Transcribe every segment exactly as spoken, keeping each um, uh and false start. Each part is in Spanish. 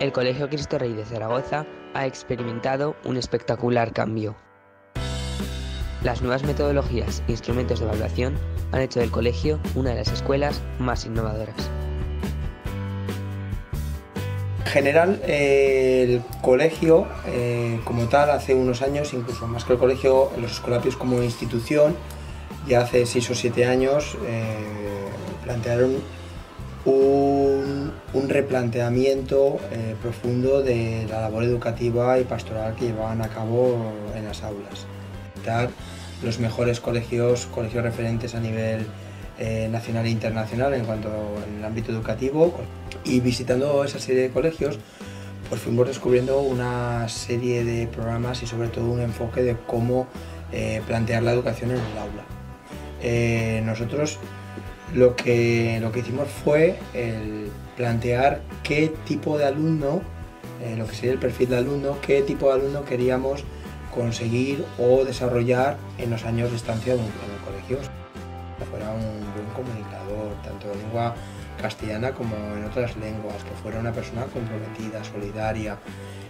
El Colegio Cristo Rey de Zaragoza ha experimentado un espectacular cambio. Las nuevas metodologías e instrumentos de evaluación han hecho del colegio una de las escuelas más innovadoras. En general, eh, el colegio eh, como tal hace unos años, incluso más que el colegio, los escolapios como institución, ya hace seis o siete años eh, plantearon un, un replanteamiento eh, profundo de la labor educativa y pastoral que llevaban a cabo en las aulas. Los mejores colegios, colegios referentes a nivel eh, nacional e internacional en cuanto al ámbito educativo, y visitando esa serie de colegios pues fuimos descubriendo una serie de programas y sobre todo un enfoque de cómo eh, plantear la educación en el aula. Eh, nosotros lo que, lo que hicimos fue el plantear qué tipo de alumno, eh, lo que sería el perfil de alumno, qué tipo de alumno queríamos conseguir o desarrollar en los años de estancia en el colegio. Que fuera un buen comunicador, tanto de lengua castellana como en otras lenguas, que fuera una persona comprometida, solidaria,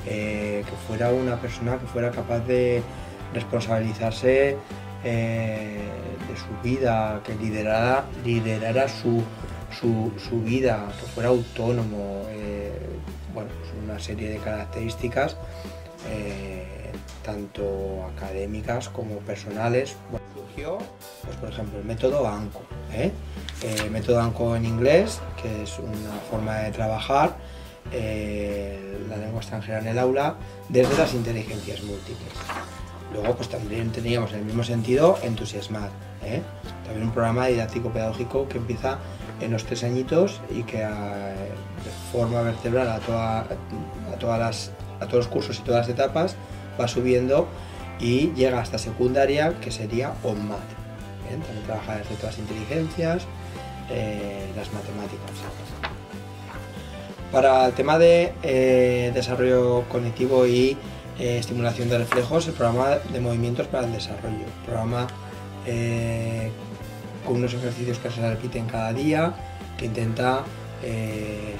eh, que fuera una persona que fuera capaz de responsabilizarse eh, de su vida, que liderara, liderara su, su, su vida, que fuera autónomo, eh, bueno, pues una serie de características eh, tanto académicas como personales. Bueno, surgió, pues, por ejemplo, el método BANCO. ¿eh? El método BANCO en inglés, que es una forma de trabajar eh, la lengua extranjera en el aula desde las inteligencias múltiples. Luego, pues también teníamos en el mismo sentido entusiasmar. ¿eh? También un programa didáctico-pedagógico que empieza en los tres añitos y que a, de forma vertebral a, toda, a, todas las, a todos los cursos y todas las etapas va subiendo y llega hasta secundaria, que sería OMAT. ¿Bien? También trabaja desde todas las inteligencias, eh, las matemáticas. Para el tema de eh, desarrollo cognitivo y eh, estimulación de reflejos, el programa de movimientos para el desarrollo, programa eh, con unos ejercicios que se repiten cada día, que intenta eh,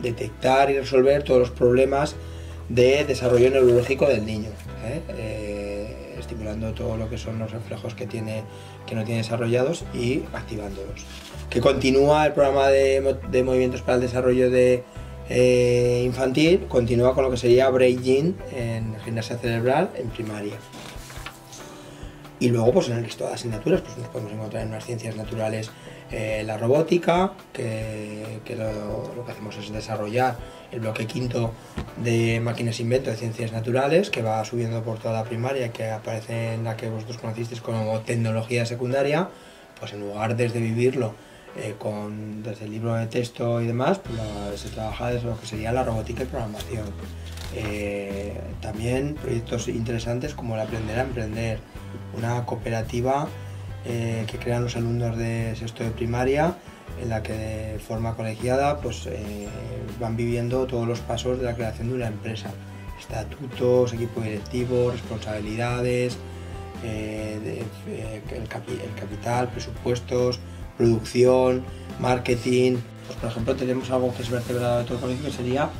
detectar y resolver todos los problemas de desarrollo neurológico del niño, ¿eh? Eh, estimulando todo lo que son los reflejos que, tiene, que no tiene desarrollados y activándolos. Que continúa el programa de, de movimientos para el desarrollo de, eh, infantil, continúa con lo que sería Brain Gym en gimnasia cerebral en primaria. Y luego, pues en el resto de asignaturas, pues nos podemos encontrar en unas ciencias naturales eh, la robótica, que, que lo, lo que hacemos es desarrollar el bloque quinto de máquinas invento de ciencias naturales, que va subiendo por toda la primaria, que aparece en la que vosotros conocisteis como tecnología secundaria. Pues en lugar desde vivirlo eh, con, desde el libro de texto y demás, pues la, se trabaja desde lo que sería la robótica y programación. Eh, también proyectos interesantes como el Aprender a Emprender, una cooperativa eh, que crean los alumnos de sexto de primaria, en la que de forma colegiada pues, eh, van viviendo todos los pasos de la creación de una empresa: estatutos, equipo directivo, responsabilidades, eh, de, eh, el, capi el capital, presupuestos, producción, marketing. Pues, por ejemplo, tenemos algo que es vertebrado de todo el colegio, que sería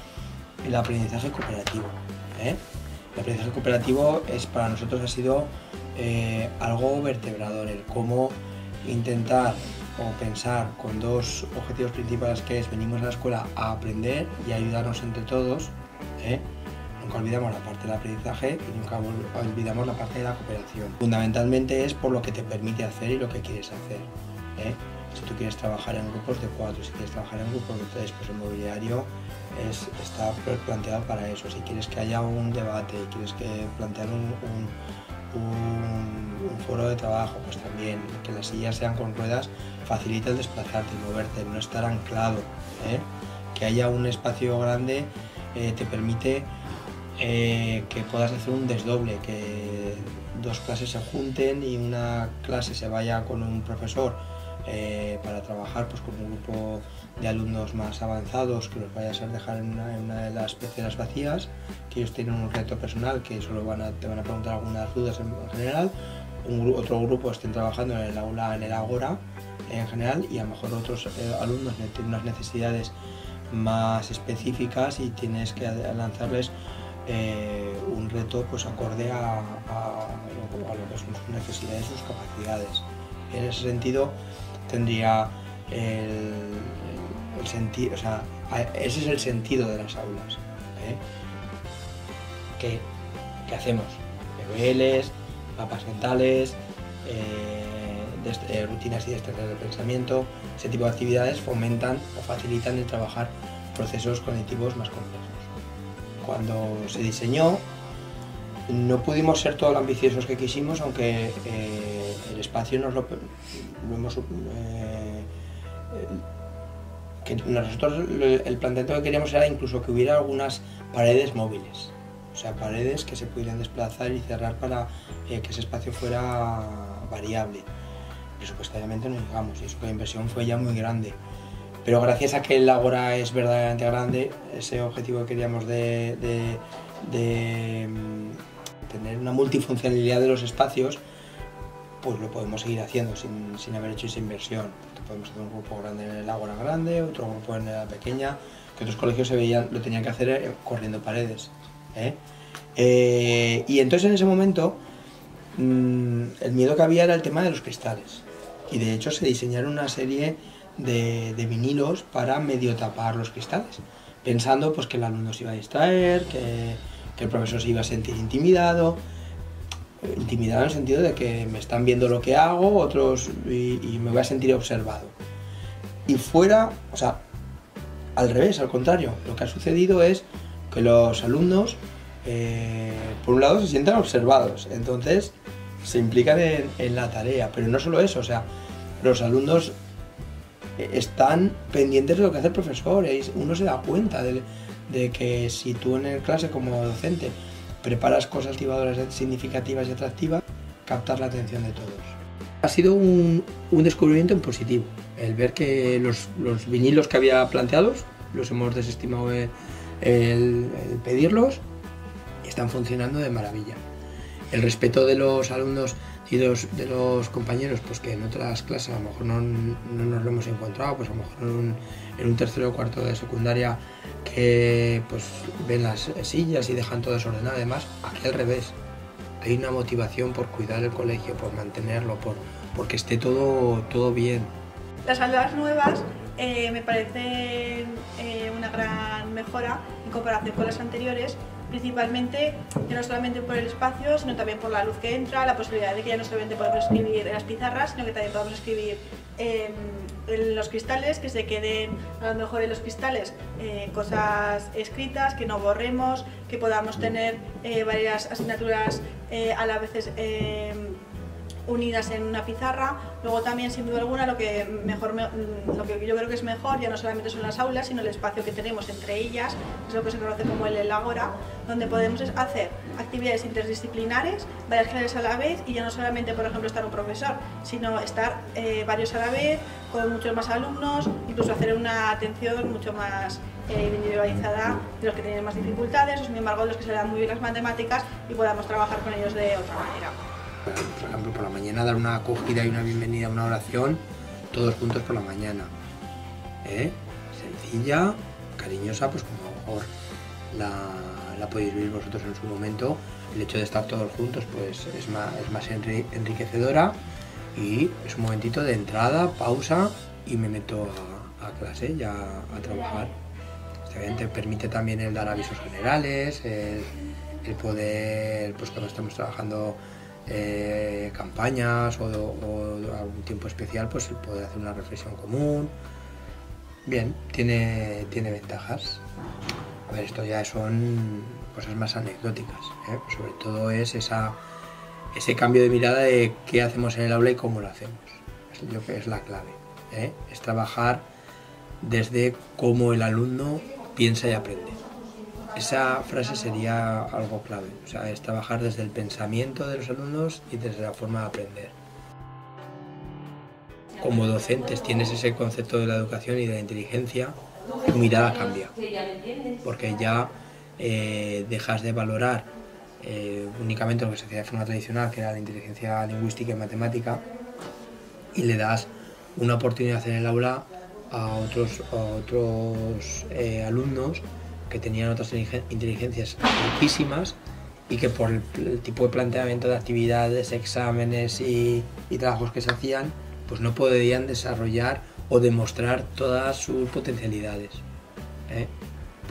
el aprendizaje cooperativo. ¿eh? El aprendizaje cooperativo es, para nosotros ha sido eh, algo vertebrador, el cómo intentar o pensar con dos objetivos principales, que es venimos a la escuela a aprender y a ayudarnos entre todos. ¿eh? Nunca olvidamos la parte del aprendizaje y nunca olvidamos la parte de la cooperación. Fundamentalmente es por lo que te permite hacer y lo que quieres hacer. ¿eh? Si tú quieres trabajar en grupos de cuatro, si quieres trabajar en grupos de tres, pues el mobiliario es, está planteado para eso. Si quieres que haya un debate, quieres que plantear un, un, un, un foro de trabajo, pues también que las sillas sean con ruedas facilita el desplazarte, moverte, no estar anclado. ¿eh? Que haya un espacio grande eh, te permite eh, que puedas hacer un desdoble, que dos clases se junten y una clase se vaya con un profesor Eh, para trabajar pues, con un grupo de alumnos más avanzados, que los vayas a dejar en una, en una de las peceras vacías, que ellos tienen un reto personal, que solo van a, te van a preguntar algunas dudas en general. Un, otro grupo estén trabajando en el aula, en el Ágora eh, en general, y a lo mejor otros eh, alumnos tienen unas necesidades más específicas y tienes que lanzarles eh, un reto pues acorde a, a, a lo que son sus necesidades y sus capacidades. En ese sentido tendría el, el sentido, o sea, ese es el sentido de las aulas, ¿eh? ¿Qué, qué hacemos? P B Ls, mapas mentales, eh, des, eh, rutinas y destrezas de pensamiento. Ese tipo de actividades fomentan o facilitan el trabajar procesos cognitivos más complejos. Cuando se diseñó, no pudimos ser todo lo ambiciosos que quisimos, aunque eh, el espacio nos lo, lo hemos... Eh, que nosotros el planteamiento que queríamos era incluso que hubiera algunas paredes móviles. O sea, paredes que se pudieran desplazar y cerrar para eh, que ese espacio fuera variable. Presupuestariamente no llegamos y eso que la inversión fue ya muy grande. Pero gracias a que el Ágora es verdaderamente grande, ese objetivo que queríamos de, de, de tener una multifuncionalidad de los espacios, pues lo podemos seguir haciendo sin, sin haber hecho esa inversión. Porque podemos hacer un grupo grande en el Ágora grande, otro grupo en la pequeña, que otros colegios se veían, lo tenían que hacer corriendo paredes. ¿Eh? Eh, y entonces en ese momento mmm, el miedo que había era el tema de los cristales y de hecho se diseñaron una serie de, de vinilos para medio tapar los cristales pensando pues que el alumno se iba a distraer, que, que el profesor se iba a sentir intimidado intimidado en el sentido de que me están viendo lo que hago otros y, y me voy a sentir observado y fuera, o sea, al revés, al contrario, lo que ha sucedido es que los alumnos, eh, por un lado, se sientan observados, entonces se implican en, en la tarea, pero no solo eso, o sea, los alumnos están pendientes de lo que hace el profesor, y uno se da cuenta de, de que si tú en clase como docente preparas cosas activadoras significativas y atractivas, captas la atención de todos. Ha sido un, un descubrimiento en positivo, el ver que los, los vinilos que había planteados los hemos desestimado de, El, el pedirlos están funcionando de maravilla. El respeto de los alumnos y de los, de los compañeros, pues que en otras clases a lo mejor no, no nos lo hemos encontrado, pues a lo mejor en un, en un tercero o cuarto de secundaria que pues ven las sillas y dejan todo desordenado. Además, aquí al revés, hay una motivación por cuidar el colegio, por mantenerlo, por porque esté todo, todo bien. Las aulas nuevas eh, me parecen eh, una gran mejora en comparación con las anteriores, principalmente ya no solamente por el espacio, sino también por la luz que entra, la posibilidad de que ya no solamente podamos escribir en las pizarras, sino que también podamos escribir en, en los cristales, que se queden a lo mejor en los cristales eh, cosas escritas, que no borremos, que podamos tener eh, varias asignaturas eh, a la veces eh, unidas en una pizarra. Luego también, sin duda alguna, lo que, mejor, lo que yo creo que es mejor ya no solamente son las aulas, sino el espacio que tenemos entre ellas, es lo que se conoce como el Ágora, donde podemos hacer actividades interdisciplinares, varias clases a la vez, y ya no solamente, por ejemplo, estar un profesor, sino estar eh, varios a la vez, con muchos más alumnos, incluso hacer una atención mucho más eh, individualizada de los que tienen más dificultades, o sin embargo de los que se dan muy bien las matemáticas y podamos trabajar con ellos de otra manera. Por ejemplo, por la mañana dar una acogida y una bienvenida, una oración, todos juntos por la mañana. ¿Eh? Sencilla, cariñosa, pues como a lo mejor la, la podéis vivir vosotros en su momento. El hecho de estar todos juntos pues es más, es más enri enriquecedora y es un momentito de entrada, pausa y me meto a, a clase ya a trabajar. Te permite también el dar avisos generales, el, el poder, pues cuando estamos trabajando Eh, campañas o, o algún tiempo especial, pues el poder hacer una reflexión común. Bien, tiene, tiene ventajas. A ver, esto ya son cosas más anecdóticas, ¿eh? Sobre todo es esa, ese cambio de mirada de qué hacemos en el aula y cómo lo hacemos. Es, yo creo que es la clave, ¿eh? Es trabajar desde cómo el alumno piensa y aprende. Esa frase sería algo clave, o sea, es trabajar desde el pensamiento de los alumnos y desde la forma de aprender. Como docentes tienes ese concepto de la educación y de la inteligencia, tu mirada cambia, porque ya eh, dejas de valorar eh, únicamente lo que se hacía de forma tradicional, que era la inteligencia lingüística y matemática, y le das una oportunidad en el aula a otros, a otros eh, alumnos que tenían otras inteligencias altísimas y que por el, el tipo de planteamiento de actividades, exámenes y, y trabajos que se hacían, pues no podían desarrollar o demostrar todas sus potencialidades. ¿eh?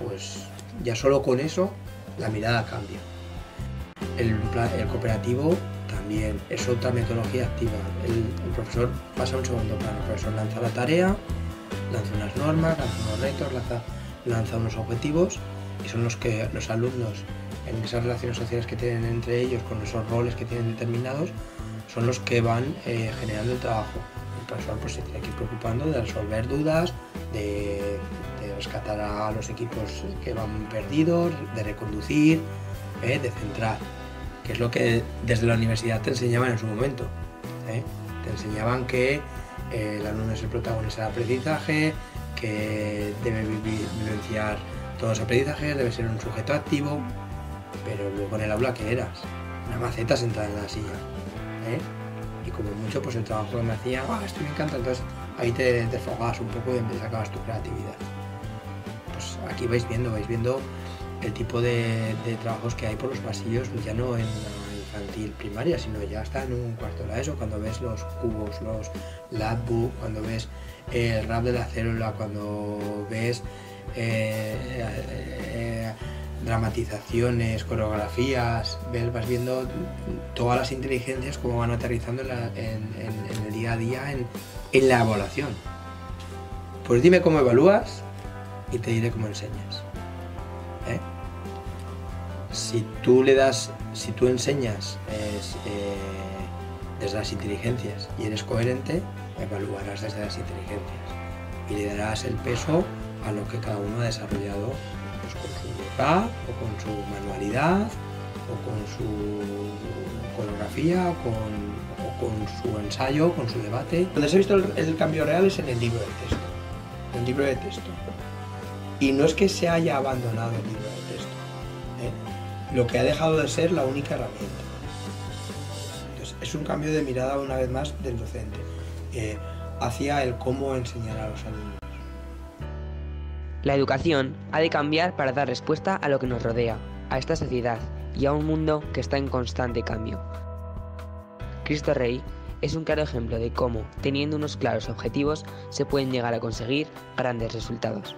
Pues ya solo con eso la mirada cambia. El, el cooperativo también es otra metodología activa. El, el profesor pasa a un segundo plano. El profesor lanza la tarea, lanza unas normas, lanza unos retos, lanza, lanza unos objetivos, y son los que los alumnos, en esas relaciones sociales que tienen entre ellos, con esos roles que tienen determinados, son los que van eh, generando el trabajo. El profesor pues, se tiene que ir preocupando de resolver dudas, de, de rescatar a los equipos que van perdidos, de reconducir, eh, de centrar, que es lo que desde la universidad te enseñaban en su momento. ¿eh? Te enseñaban que eh, el alumno es el protagonista del aprendizaje, que debe vivenciar todos los aprendizajes, debe ser un sujeto activo, pero luego en el aula, ¿qué eras? Una maceta sentada en la silla. ¿eh? Y como mucho, pues el trabajo que me hacía, ah, esto me encanta, entonces ahí te desfogabas un poco y sacabas tu creatividad. Pues aquí vais viendo, vais viendo el tipo de, de trabajos que hay por los pasillos, ya no en la infantil primaria, sino ya hasta en un cuarto de la ESO, cuando ves los cubos, los lapbooks, cuando ves el rap de la célula, cuando ves eh, eh, dramatizaciones, coreografías, ves, vas viendo todas las inteligencias como van aterrizando en, la, en, en, en el día a día, en, en la evaluación. Pues dime cómo evalúas y te diré cómo enseñas. ¿eh? Si tú le das, si tú enseñas es, eh, desde las inteligencias y eres coherente, evaluarás desde las inteligencias y le darás el peso a lo que cada uno ha desarrollado, pues con su vocal, o con su manualidad, o con su coreografía, o con, o con su ensayo, con su debate. Donde se ha visto el, el cambio real es en el libro de texto. El libro de texto. Y no es que se haya abandonado el libro de texto, ¿eh? Lo que ha dejado de ser la única herramienta. Entonces, es un cambio de mirada, una vez más, del docente eh, hacia el cómo enseñar a los alumnos. La educación ha de cambiar para dar respuesta a lo que nos rodea, a esta sociedad y a un mundo que está en constante cambio. Cristo Rey es un claro ejemplo de cómo, teniendo unos claros objetivos, se pueden llegar a conseguir grandes resultados.